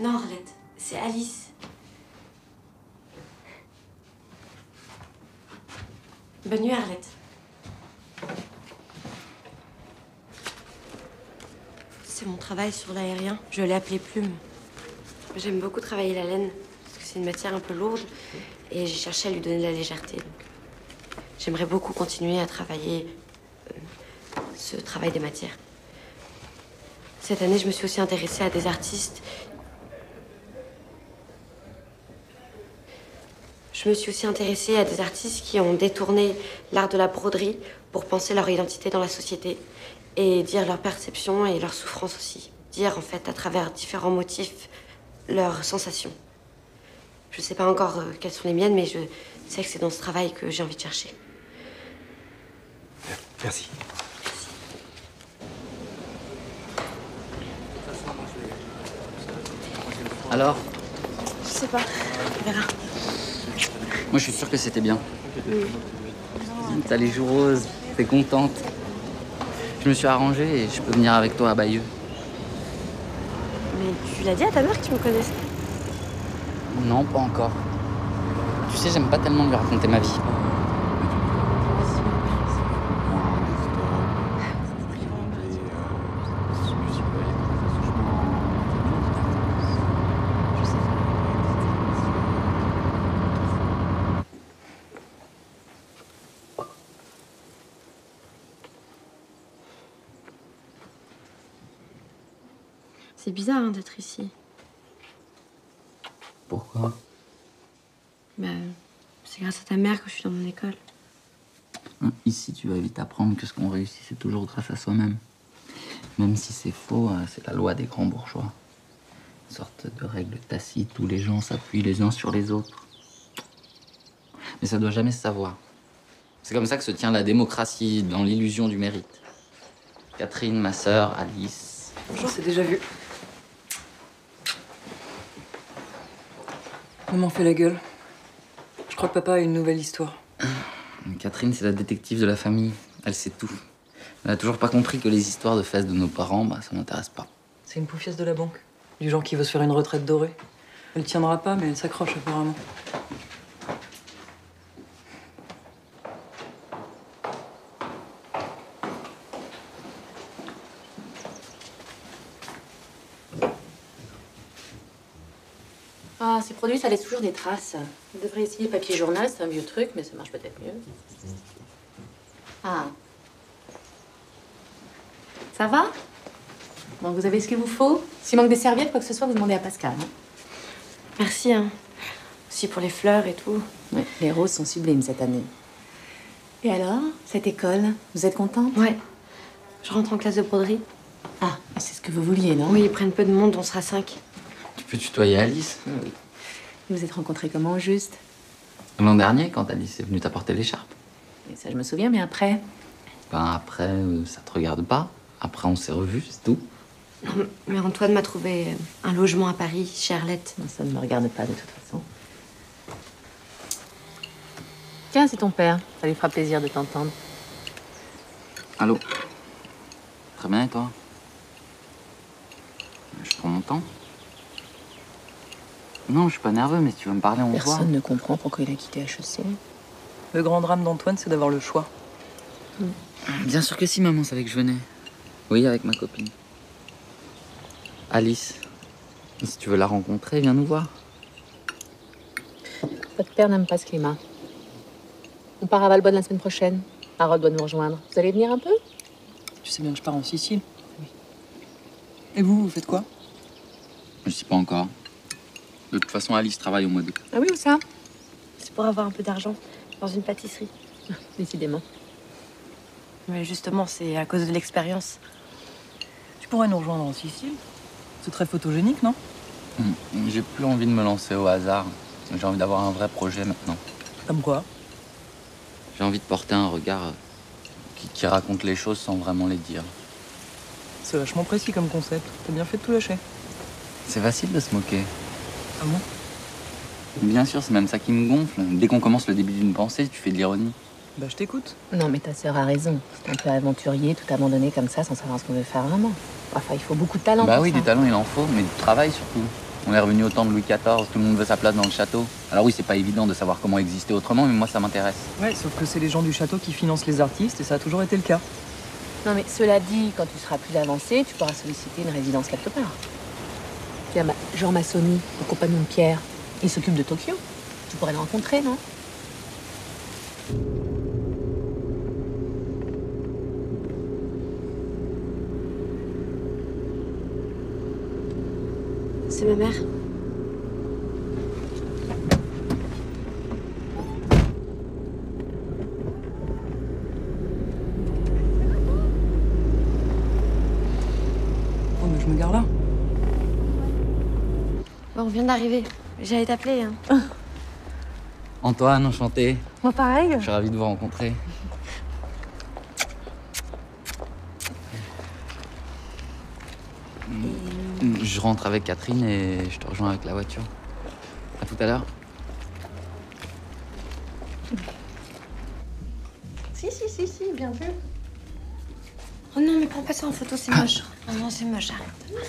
Non, Arlette, c'est Alice. Bonne nuit, Arlette. C'est mon travail sur l'aérien. Je l'ai appelé plume. J'aime beaucoup travailler la laine, parce que c'est une matière un peu lourde, et j'ai cherché à lui donner de la légèreté. J'aimerais beaucoup continuer à travailler ce travail des matières. Cette année, je me suis aussi intéressée à des artistes. Je me suis aussi intéressée à des artistes qui ont détourné l'art de la broderie pour penser leur identité dans la société et dire leur perception et leur souffrance aussi. Dire, en fait, à travers différents motifs, leurs sensations. Je sais pas encore quelles sont les miennes, mais je sais que c'est dans ce travail que j'ai envie de chercher. Merci. Alors? Je sais pas. On verra. Moi, je suis sûre que c'était bien. Oui. T'as les joues roses, t'es contente. Je me suis arrangée et je peux venir avec toi à Bayeux. Mais tu l'as dit à ta mère que tu me connaissais? Non, pas encore. Tu sais, j'aime pas tellement lui raconter ma vie. C'est bizarre hein, d'être ici. Pourquoi? C'est grâce à ta mère que je suis dans mon école. Ici, tu vas vite apprendre que ce qu'on réussit, c'est toujours grâce à soi-même. Même si c'est faux, c'est la loi des grands bourgeois. Une sorte de règle tacite où les gens s'appuient les uns sur les autres. Mais ça doit jamais se savoir. C'est comme ça que se tient la démocratie, dans l'illusion du mérite. Catherine, ma sœur, Alice... Bonjour, c'est déjà vu. Maman fait la gueule. Je crois que papa a une nouvelle histoire. Catherine, c'est la détective de la famille. Elle sait tout. Elle a toujours pas compris que les histoires de fesses de nos parents, ça m'intéresse pas. C'est une poufiasse de la banque. Du genre qui veut se faire une retraite dorée. Elle tiendra pas, mais elle s'accroche apparemment. Ah, ces produits, ça laisse toujours des traces. Vous devriez essayer le papier journal, c'est un vieux truc, mais ça marche peut-être mieux. Ah. Ça va? Bon, vous avez ce qu'il vous faut? S'il manque des serviettes, quoi que ce soit, vous demandez à Pascal. Hein? Merci, hein. Aussi pour les fleurs et tout. Ouais, les roses sont sublimes cette année. Et alors, cette école, vous êtes contente? Ouais. Je rentre en classe de broderie. Ah, c'est ce que vous vouliez, non? Oui, ils prennent peu de monde, on sera 5. Tu peux tutoyer Alice. Oui. Vous vous êtes rencontrés comment, juste? L'an dernier, quand Alice est venue t'apporter l'écharpe. Ça, je me souviens, mais après? Après, ça te regarde pas. Après, on s'est revus, c'est tout. Non, mais Antoine m'a trouvé un logement à Paris, chez Arlette. Non, ça ne me regarde pas, de toute façon. Tiens, c'est ton père. Ça lui fera plaisir de t'entendre. Allô? Très bien, et toi? Je prends mon temps. Non, je suis pas nerveux, mais si tu veux me parler, on voit. Personne ne comprend pourquoi il a quitté HEC. Le grand drame d'Antoine, c'est d'avoir le choix. Mmh. Bien sûr que si, maman savait que je venais. Oui, avec ma copine. Alice, si tu veux la rencontrer, viens nous voir. Votre père n'aime pas ce climat. On part à Valbonne la semaine prochaine. Harold doit nous rejoindre. Vous allez venir un peu? Tu sais bien que je pars en Sicile. Oui. Et vous, vous faites quoi? Je sais pas encore. De toute façon, Alice travaille au mois d'août. Ah oui, où ça? C'est pour avoir un peu d'argent dans une pâtisserie. Décidément. Mais justement, c'est à cause de l'expérience. Tu pourrais nous rejoindre en Sicile. C'est très photogénique, non? J'ai plus envie de me lancer au hasard. J'ai envie d'avoir un vrai projet maintenant. Comme quoi? J'ai envie de porter un regard qui raconte les choses sans vraiment les dire. C'est vachement précis comme concept. T'as bien fait de tout lâcher. C'est facile de se moquer. Ah bon? Bien sûr, c'est même ça qui me gonfle. Dès qu'on commence le début d'une pensée, tu fais de l'ironie. Bah, je t'écoute. Non, mais ta sœur a raison. C'est un peu aventurier, tout abandonné comme ça, sans savoir ce qu'on veut faire vraiment. Enfin, il faut beaucoup de talent. Bah oui, du talent, il en faut, mais du travail surtout. On est revenu au temps de Louis XIV, tout le monde veut sa place dans le château. Alors oui, c'est pas évident de savoir comment exister autrement, mais moi, ça m'intéresse. Ouais, sauf que c'est les gens du château qui financent les artistes, et ça a toujours été le cas. Non, mais cela dit, quand tu seras plus avancé, tu pourras solliciter une résidence quelque part. Il y a Jean Masoni, le compagnon de Pierre. Il s'occupe de Tokyo. Tu pourrais le rencontrer, non? C'est ma mère. Oh, mais je me gare là. Bon, on vient d'arriver. J'allais t'appeler, hein. Ah. Antoine, enchanté. Moi, pareil. Je suis ravie de vous rencontrer. Je rentre avec Catherine et je te rejoins avec la voiture. À tout à l'heure. Si, bien vu. Oh non, mais prends pas ça en photo, c'est moche. Ah. Oh non, c'est moche, arrête.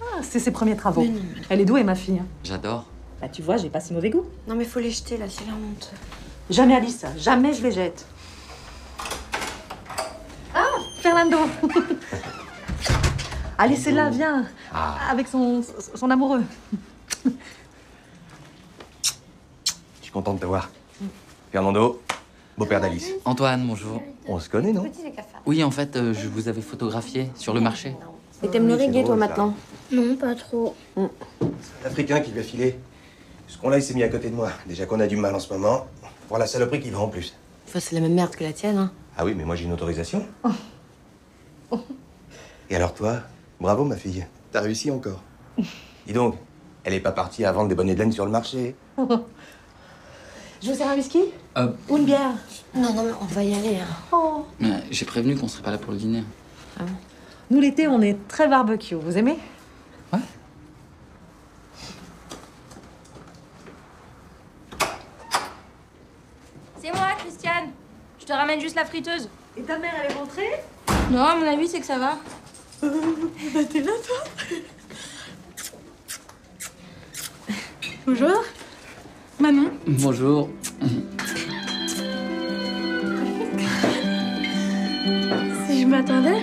Ah, c'est ses premiers travaux. Mais non, mais... Elle est douée, ma fille. J'adore. Bah, tu vois, j'ai pas si mauvais goût. Non, mais faut les jeter, là, c'est leur honte. Jamais, Alice, jamais je les jette. Ah, Fernando. Allez, c'est là, viens, avec son amoureux. Je suis contente de te voir. Fernando, beau-père d'Alice. Antoine, bonjour. On se connaît, non? Oui, en fait, je vous avais photographié sur le marché. Et t'aimes le reggae, toi, maintenant? Non, pas trop. C'est l'Africain qui lui a filé. Ce qu'on l'a, il s'est mis à côté de moi. Déjà qu'on a du mal en ce moment, pour la saloperie qui va en plus. Enfin, c'est la même merde que la tienne, hein. Ah oui, mais moi, j'ai une autorisation. Et alors toi? Bravo, ma fille. T'as réussi encore. Dis donc, elle est pas partie à vendre des bonnets de laine sur le marché. Je vous sers un whisky? Ou une bière? Non, on va y aller. Hein. Oh. J'ai prévenu qu'on serait pas là pour le dîner. Ah. Nous, l'été, on est très barbecue. Vous aimez? Ouais. C'est moi, Christiane. Je te ramène juste la friteuse. Et ta mère, elle est rentrée? Non, à mon avis, c'est que ça va. Bah t'es là, toi. Bonjour. Manon. Bonjour. Si je m'attendais.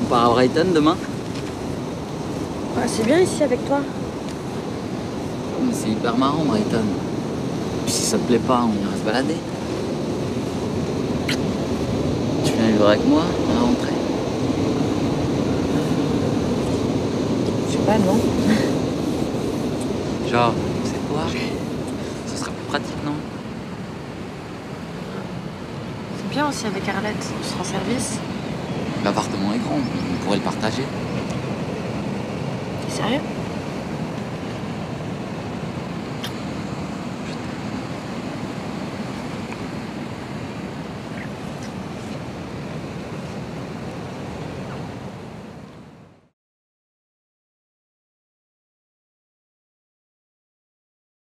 On part à Brighton demain. Ah, c'est bien ici avec toi. C'est hyper marrant, Brighton. Puis si ça te plaît pas, on ira se balader. Tu viens vivre avec moi à la rentrée? Je sais pas, non. Genre, c'est quoi? Ce serait plus pratique, non? C'est bien aussi avec Arlette, on se rend service. L'appartement est grand, on pourrait le partager. T'es sérieux ?